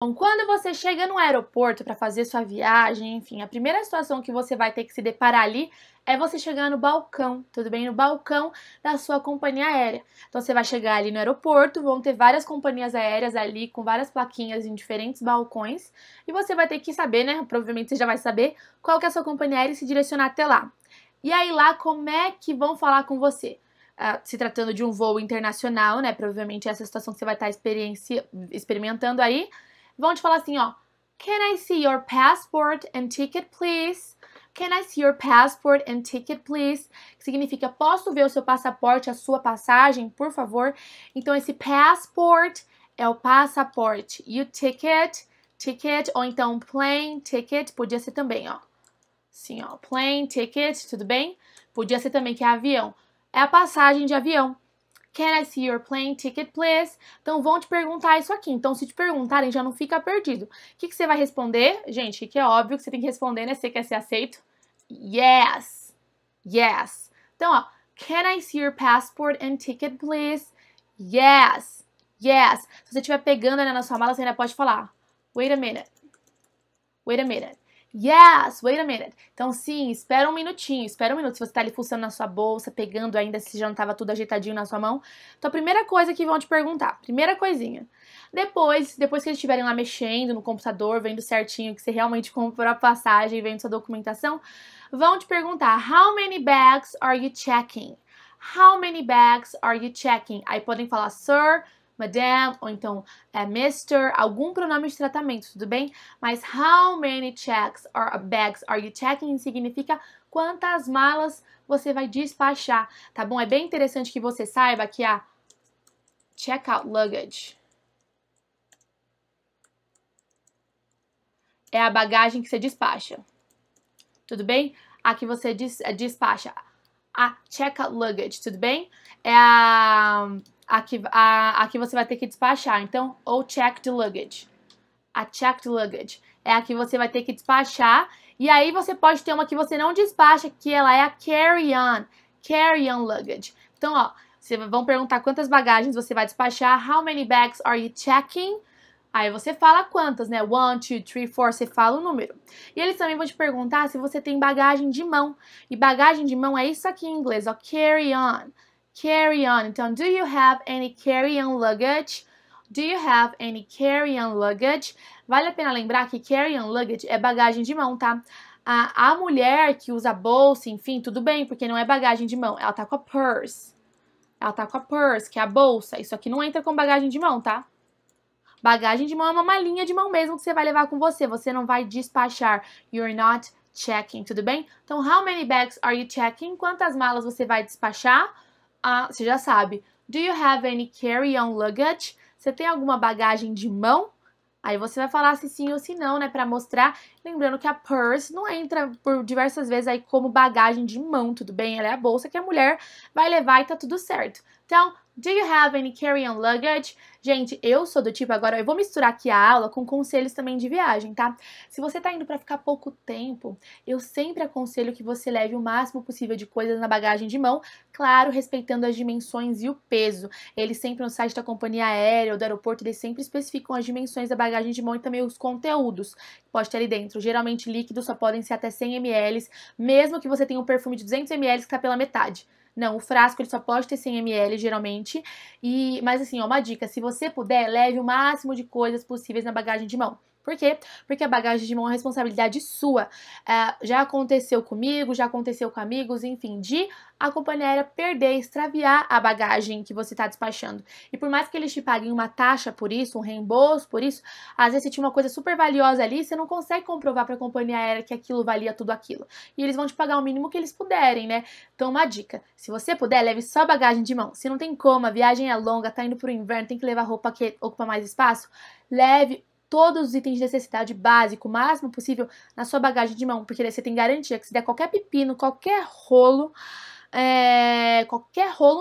Bom, quando você chega no aeroporto para fazer sua viagem, enfim, a primeira situação que você vai ter que se deparar ali é você chegar no balcão, tudo bem? No balcão da sua companhia aérea. Então, você vai chegar ali no aeroporto, vão ter várias companhias aéreas ali com várias plaquinhas em diferentes balcões e você vai ter que saber, né? Provavelmente você já vai saber qual que é a sua companhia aérea e se direcionar até lá. E aí lá, como é que vão falar com você? Se tratando de um voo internacional, né? Provavelmente essa situação que você vai estar experimentando aí. Vão te falar assim, ó, can I see your passport and ticket, please? Can I see your passport and ticket, please? Que significa, posso ver o seu passaporte, a sua passagem, por favor? Então, esse passport é o passaporte. E o ticket, ou então plane ticket, podia ser também, ó. Sim, ó, plane ticket, tudo bem? Podia ser também que é avião. É a passagem de avião. Can I see your plane ticket, please? Então, vão te perguntar isso aqui. Então, se te perguntarem, já não fica perdido. O que você vai responder? Gente, que é óbvio que você tem que responder, né? Você quer ser aceito? Yes! Yes! Então, ó. Can I see your passport and ticket, please? Yes! Yes! Se você estiver pegando na sua mala, você ainda pode falar. Wait a minute. Wait a minute. Yes, wait a minute. Então, sim, espera um minutinho, espera um minuto. Se você tá ali fuçando na sua bolsa, pegando ainda, se já não tava tudo ajeitadinho na sua mão. Então, a primeira coisa que vão te perguntar, primeira coisinha. Depois que eles estiverem lá mexendo no computador, vendo certinho que você realmente comprou a passagem, vendo sua documentação, vão te perguntar, how many bags are you checking? How many bags are you checking? Aí podem falar, sir, madame, ou então Mr., algum pronome de tratamento, tudo bem? Mas how many checks or bags are you checking significa quantas malas você vai despachar, tá bom? É bem interessante que você saiba que a check-out luggage é a bagagem que você despacha, tudo bem? A que você despacha, a check-out luggage, tudo bem? É a que você vai ter que despachar, então, ou checked luggage. A checked luggage é a que você vai ter que despachar, e aí você pode ter uma que você não despacha, que ela é a carry-on luggage. Então, ó, vocês vão perguntar quantas bagagens você vai despachar, how many bags are you checking? Aí você fala quantas, né? 1, 2, 3, 4, você fala o número. E eles também vão te perguntar se você tem bagagem de mão, e bagagem de mão é isso aqui em inglês, ó, carry-on. Carry-on. Então, do you have any carry-on luggage? Do you have any carry-on luggage? Vale a pena lembrar que carry-on luggage é bagagem de mão, tá? A mulher que usa bolsa, enfim, tudo bem, porque não é bagagem de mão. Ela tá com a purse. Ela tá com a purse, que é a bolsa. Isso aqui não entra com bagagem de mão, tá? Bagagem de mão é uma malinha de mão mesmo que você vai levar com você. Você não vai despachar. You're not checking, tudo bem? Então, how many bags are you checking? Quantas malas você vai despachar? Ah, você já sabe. Do you have any carry-on luggage? Você tem alguma bagagem de mão? Aí você vai falar se sim ou se não, né? Pra mostrar. Lembrando que a purse não entra por diversas vezes aí como bagagem de mão, tudo bem? Ela é a bolsa que a mulher vai levar e tá tudo certo. Então, do you have any carry-on luggage? Gente, eu sou do tipo, agora eu vou misturar aqui a aula com conselhos também de viagem, tá? Se você tá indo pra ficar pouco tempo, eu sempre aconselho que você leve o máximo possível de coisas na bagagem de mão, claro, respeitando as dimensões e o peso. Eles sempre no site da companhia aérea ou do aeroporto, eles sempre especificam as dimensões da bagagem de mão e também os conteúdos que pode ter ali dentro. Geralmente líquidos só podem ser até 100 ml, mesmo que você tenha um perfume de 200 ml que tá pela metade. Não, o frasco ele só pode ter 100 ml, geralmente. Mas assim, ó, uma dica, se você puder, leve o máximo de coisas possíveis na bagagem de mão. Por quê? Porque a bagagem de mão é uma responsabilidade sua. Já aconteceu comigo, já aconteceu com amigos, enfim, de a companhia aérea perder, extraviar a bagagem que você está despachando. E por mais que eles te paguem uma taxa por isso, um reembolso por isso, às vezes você tinha uma coisa super valiosa ali, você não consegue comprovar para a companhia aérea que aquilo valia tudo aquilo. E eles vão te pagar o mínimo que eles puderem, né? Então, uma dica, se você puder, leve só bagagem de mão. Se não tem como, a viagem é longa, tá indo pro inverno, tem que levar roupa que ocupa mais espaço, leve todos os itens de necessidade básico, o máximo possível, na sua bagagem de mão, porque daí você tem garantia que se der qualquer pepino, qualquer rolo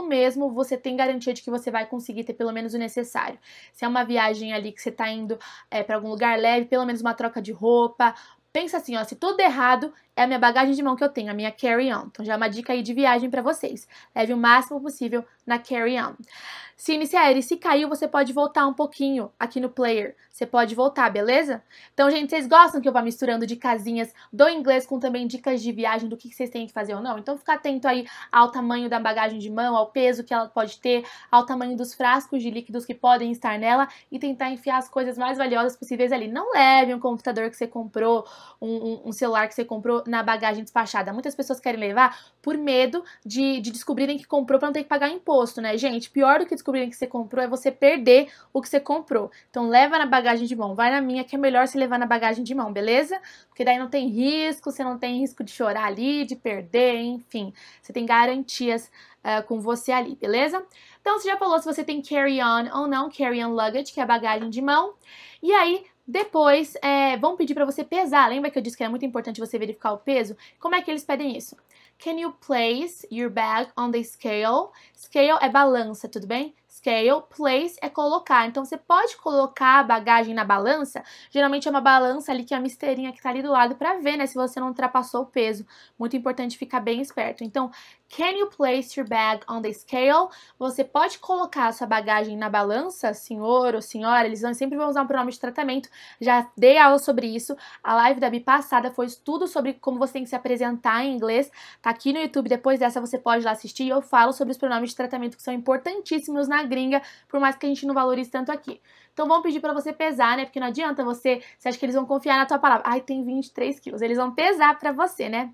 mesmo, você tem garantia de que você vai conseguir ter pelo menos o necessário. Se é uma viagem ali que você tá indo pra algum lugar, leve pelo menos uma troca de roupa. Pensa assim, ó, se tudo der errado, é a minha bagagem de mão que eu tenho, a minha carry-on. Então já é uma dica aí de viagem pra vocês. Leve o máximo possível na carry-on. Se iniciar e se caiu, você pode voltar um pouquinho aqui no player. Você pode voltar, beleza? Então, gente, vocês gostam que eu vá misturando de casinhas do inglês com também dicas de viagem do que vocês têm que fazer ou não? Então, fica atento aí ao tamanho da bagagem de mão, ao peso que ela pode ter, ao tamanho dos frascos de líquidos que podem estar nela e tentar enfiar as coisas mais valiosas possíveis ali. Não leve um computador que você comprou, um celular que você comprou na bagagem despachada. Muitas pessoas querem levar por medo de descobrirem que comprou pra não ter que pagar imposto, né? Gente, pior do que descobrirem que você comprou é você perder o que você comprou. Então, leva na bagagem de mão. Vai na minha, que é melhor se levar na bagagem de mão, beleza? Porque daí não tem risco, você não tem risco de chorar ali, de perder, enfim. Você tem garantias com você ali, beleza? Então, você já falou se você tem carry-on ou não, carry-on luggage, que é a bagagem de mão. E aí, depois, vão pedir pra você pesar. Lembra que eu disse que é muito importante você verificar o peso? Como é que eles pedem isso? Can you place your bag on the scale? Scale é balança, tudo bem? Scale, place é colocar. Então, você pode colocar a bagagem na balança. Geralmente é uma balança ali que é uma esteirinha que tá ali do lado pra ver, né? Se você não ultrapassou o peso. Muito importante ficar bem esperto. Então, can you place your bag on the scale? Você pode colocar a sua bagagem na balança, senhor ou senhora. Eles sempre vão usar um pronome de tratamento. Já dei aula sobre isso. A live da Bi passada foi tudo sobre como você tem que se apresentar em inglês. Tá aqui no YouTube. Depois dessa, você pode ir lá assistir. E eu falo sobre os pronomes de tratamento que são importantíssimos na gringa, por mais que a gente não valorize tanto aqui. Então vão pedir pra você pesar, né? Porque não adianta você acha que eles vão confiar na tua palavra. Ai, tem 23 quilos. Eles vão pesar pra você, né?